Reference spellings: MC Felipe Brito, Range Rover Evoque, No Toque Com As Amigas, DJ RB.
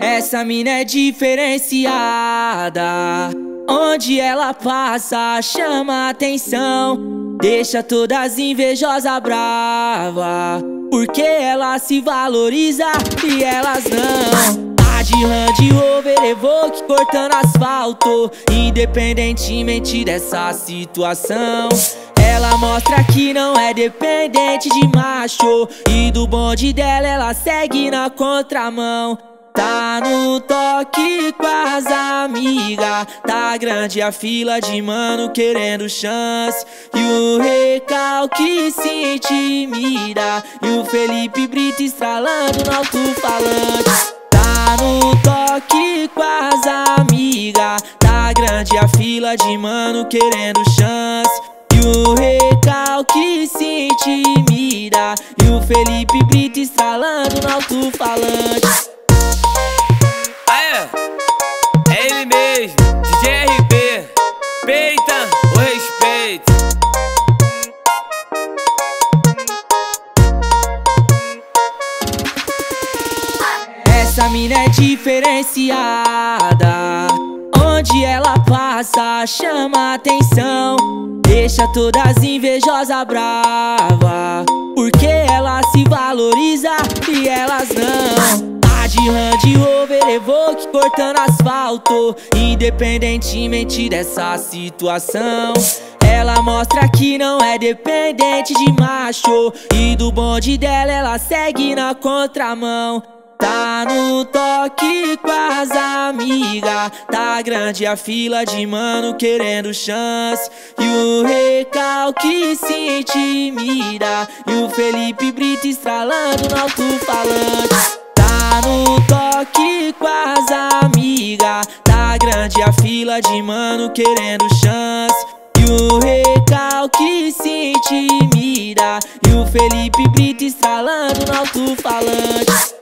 Essa mina é diferenciada. Onde ela passa, chama atenção. Deixa todas invejosas brava, porque ela se valoriza e elas não. De Range Rover Evoque cortando asfalto, independentemente dessa situação. Ela mostra que não é dependente de macho, e do bonde dela ela segue na contramão. Tá no toque com as amigas, tá grande a fila de mano querendo chance, e o recalque se intimida, e o Felipe Brito estralando no alto-falante. Tá no toque com as amigas, tá grande a fila de mano querendo chance, e o recalque se intimida, e o Felipe Brito estralando no alto-falante. Ah, é ele mesmo, DJ RB, peita o respeito. Essa mina é diferenciada. Onde ela passa, chama atenção. Deixa todas invejosas brava, porque ela se valoriza e elas não. Tá de Range Rover Evoque cortando asfalto, independentemente dessa situação. Ela mostra que não é dependente de macho, e do bonde dela ela segue na contramão. Tá no toque com as amigas, tá grande a fila de mano querendo chance, e o recalque se intimida, e o Felipe Brito estralando no alto-falante. Tá no toque com as amigas, tá grande a fila de mano querendo chance, e o recalque se intimida, e o Felipe Brito estralando no alto-falante.